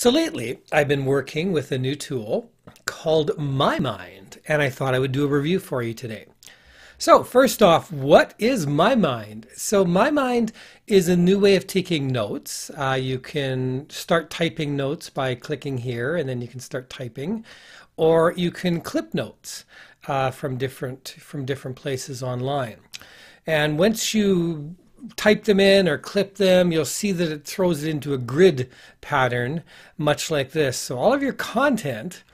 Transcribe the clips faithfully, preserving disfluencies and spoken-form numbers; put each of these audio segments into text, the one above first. So lately, I've been working with a new tool called MyMind, and I thought I would do a review for you today. So first off, what is MyMind? So MyMind is a new way of taking notes. Uh, you can start typing notes by clicking here, and then you can start typing, or you can clip notes uh, from different from different places online. And once you type them in or clip them, you'll see that it throws it into a grid pattern, much like this. So all of your content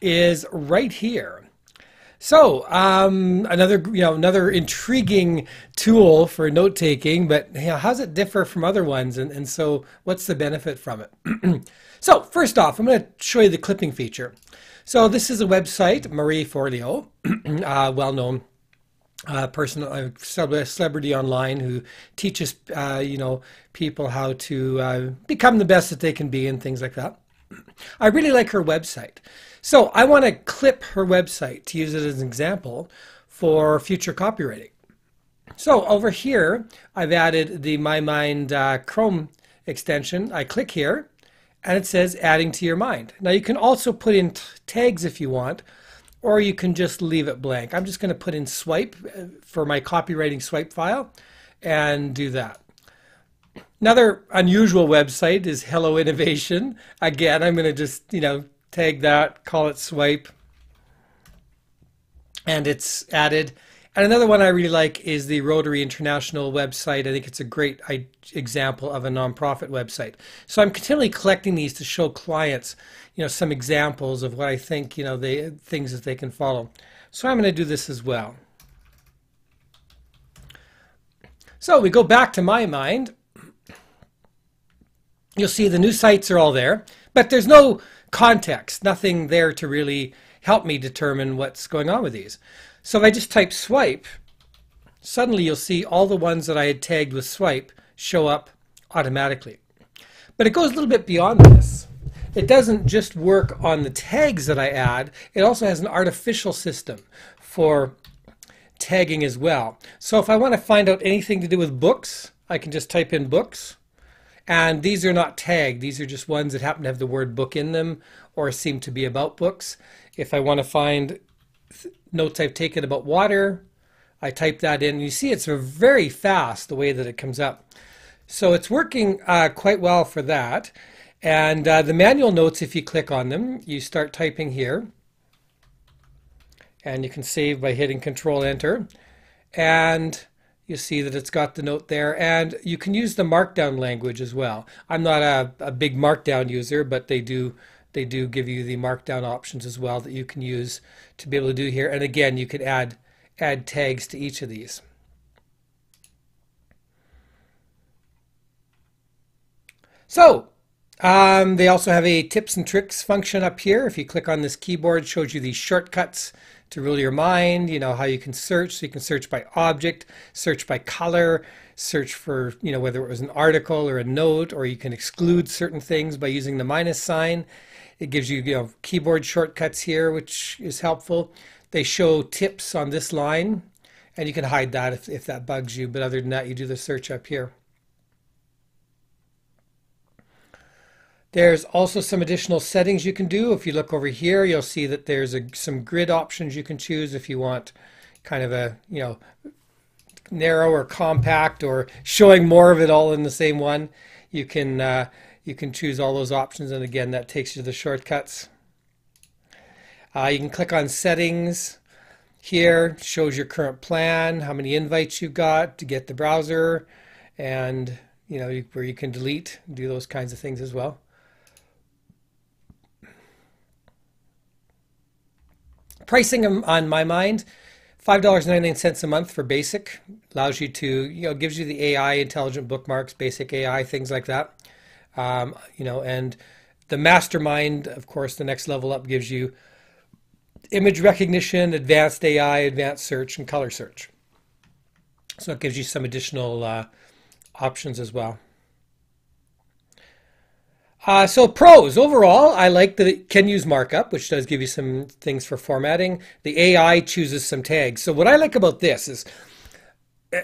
is right here. So um, another, you know, another intriguing tool for note taking, but you know, how does it differ from other ones? And, and so what's the benefit from it? So first off, I'm going to show you the clipping feature. So this is a website, Marie Forleo, uh, well-known Uh, person, uh, celebrity online who teaches, uh, you know, people how to uh, become the best that they can be and things like that. I really like her website. So I want to clip her website to use it as an example for future copywriting. So over here, I've added the MyMind uh, Chrome extension. I click here and it says adding to your mind. Now you can also put in t tags if you want, or you can just leave it blank. I'm just going to put in swipe for my copywriting swipe file and do that. Another unusual website is Hello Innovation. Again, I'm going to just, you know, tag that, call it swipe, and it's added. And another one I really like is the Rotary International website. I think it's a great example of a nonprofit website. So I'm continually collecting these to show clients, you know, some examples of what I think, you know, they things that they can follow. So I'm going to do this as well. So we go back to MyMind. You'll see the new sites are all there, but there's no context, nothing there to really help me determine what's going on with these. So if I just type swipe, suddenly you'll see all the ones that I had tagged with swipe show up automatically. But it goes a little bit beyond this. It doesn't just work on the tags that I add, it also has an artificial system for tagging as well. So if I want to find out anything to do with books, I can just type in books. And these are not tagged, these are just ones that happen to have the word book in them or seem to be about books. If I want to find notes I've taken about water, I type that in. You see it's very fast the way that it comes up. So it's working uh, quite well for that. And uh, the manual notes, if you click on them, you start typing here. And you can save by hitting Control Enter. And you see that it's got the note there. And you can use the markdown language as well. I'm not a, a big markdown user, but they do They do give you the markdown options as well that you can use to be able to do here. And again, you could add add tags to each of these. So um, they also have a tips and tricks function up here. If you click on this keyboard, it shows you these shortcuts to rule your mind, you know, how you can search. So you can search by object, search by color, search for, you know, whether it was an article or a note, or you can exclude certain things by using the minus sign. It gives you, you know, keyboard shortcuts here, which is helpful. They show tips on this line, and you can hide that if, if that bugs you. But other than that, you do the search up here. There's also some additional settings you can do. If you look over here, you'll see that there's a, some grid options you can choose if you want kind of a, you know, narrow or compact or showing more of it all in the same one. You can uh, you can choose all those options, and again that takes you to the shortcuts. Uh, you can click on settings here, shows your current plan, how many invites you've got to get the browser, and you know you, where you can delete, do those kinds of things as well. Pricing on MyMind, five dollars and ninety-nine cents a month for basic, allows you to, you know, gives you the A I, intelligent bookmarks, basic A I, things like that. Um, you know, and the mastermind, of course, the next level up gives you image recognition, advanced A I, advanced search, and color search. So it gives you some additional uh, options as well. Uh, so pros, overall, I like that it can use markup, which does give you some things for formatting. The A I chooses some tags. So what I like about this is,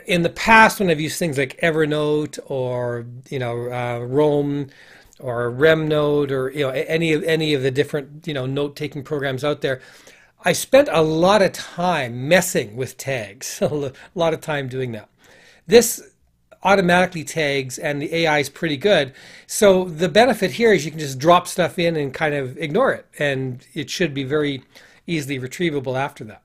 in the past when I've used things like Evernote or, you know, uh, Roam or RemNote, or you know any of any of the different you know note-taking programs out there. I spent a lot of time messing with tags, a lot of time doing that. This automatically tags, and the A I is pretty good. So the benefit here is you can just drop stuff in and kind of ignore it, and it should be very easily retrievable after that.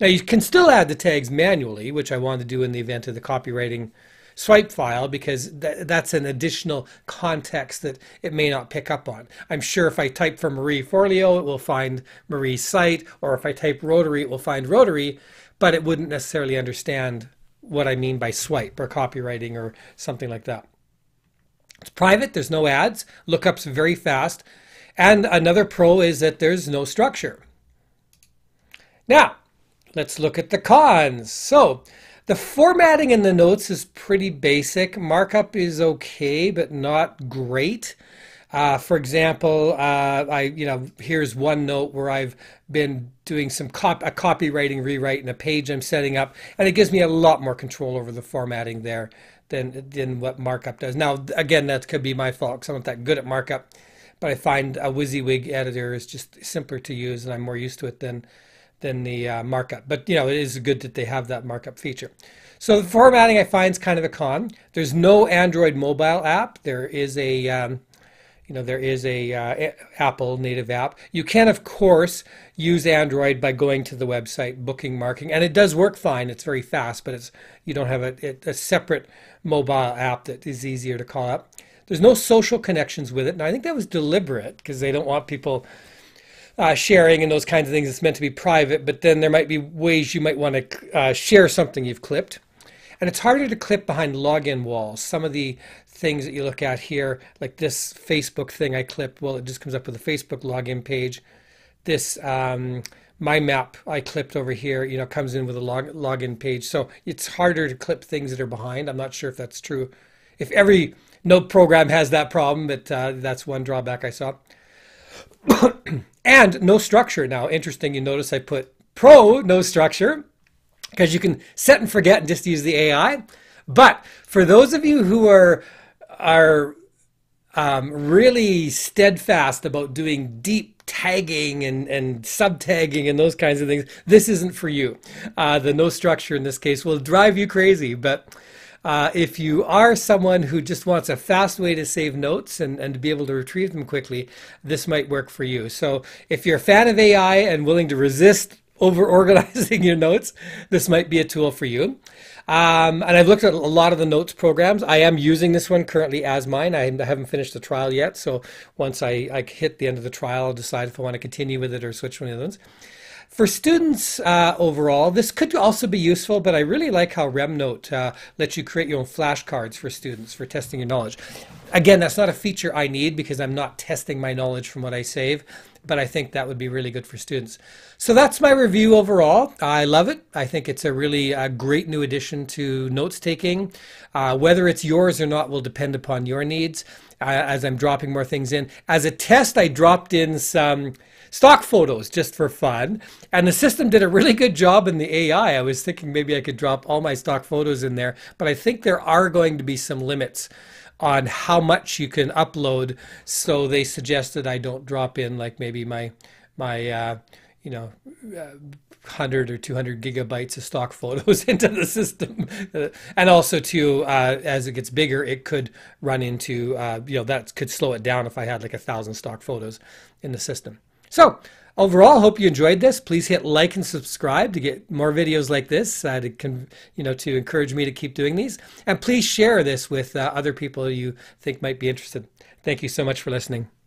Now you can still add the tags manually, which I wanted to do in the event of the copywriting swipe file, because th that's an additional context that it may not pick up on. I'm sure if I type for Marie Forleo, it will find Marie's site, or if I type Rotary, it will find Rotary, but it wouldn't necessarily understand what I mean by swipe or copywriting or something like that. It's private, there's no ads, lookup's very fast, and another pro is that there's no structure. Now, let's look at the cons. So, the formatting in the notes is pretty basic. Markup is okay, but not great. Uh, for example, uh, I you know here's OneNote where I've been doing some cop a copywriting rewrite in a page I'm setting up, and it gives me a lot more control over the formatting there than than what markup does. Now, again, that could be my fault because I'm not that good at markup, but I find a WYSIWYG editor is just simpler to use, and I'm more used to it than. than the uh, markup. But you know, it is good that they have that markup feature. So the formatting I find is kind of a con. There's no Android mobile app. There is a, um, you know, there is a uh, Apple native app. You can, of course, use Android by going to the website, booking, marking, and it does work fine. It's very fast, but it's you don't have a, a separate mobile app that is easier to call up. There's no social connections with it, and I think that was deliberate because they don't want people Uh, sharing and those kinds of things. It's meant to be private, but then there might be ways you might want to uh, share something you've clipped. And it's harder to clip behind login walls. Some of the things that you look at here, like this Facebook thing I clipped, well, it just comes up with a Facebook login page. This um, My Map I clipped over here, you know, comes in with a log login page. So it's harder to clip things that are behind. I'm not sure if that's true. If every note program has that problem, but uh, that's one drawback I saw. And no structure. Now, interesting, you notice I put pro no structure because you can set and forget and just use the A I. But for those of you who are are um, really steadfast about doing deep tagging and, and sub-tagging and those kinds of things, this isn't for you. Uh, the no structure in this case will drive you crazy. But uh, if you are someone who just wants a fast way to save notes and, and to be able to retrieve them quickly, this might work for you. So if you're a fan of A I and willing to resist over-organizing your notes, this might be a tool for you. Um, and I've looked at a lot of the notes programs. I am using this one currently as mine. I haven't finished the trial yet, so once I, I hit the end of the trial, I'll decide if I want to continue with it or switch one of those. For students uh, overall, this could also be useful, but I really like how RemNote uh, lets you create your own flashcards for students for testing your knowledge. Again, that's not a feature I need because I'm not testing my knowledge from what I save, but I think that would be really good for students. So that's my review overall. I love it. I think it's a really uh, great new addition to notes taking. Uh, whether it's yours or not will depend upon your needs. Uh, as I'm dropping more things in. As a test, I dropped in some stock photos just for fun, and the system did a really good job in the A I. I was thinking maybe I could drop all my stock photos in there, but I think there are going to be some limits on how much you can upload, so they suggested I don't drop in like maybe my my uh, you know uh, one hundred or two hundred gigabytes of stock photos into the system, and also too uh, as it gets bigger, it could run into uh, you know that could slow it down if I had like a thousand stock photos in the system. So overall, hope you enjoyed this. Please hit like and subscribe to get more videos like this, uh, to con you know to encourage me to keep doing these. And please share this with uh, other people you think might be interested. Thank you so much for listening.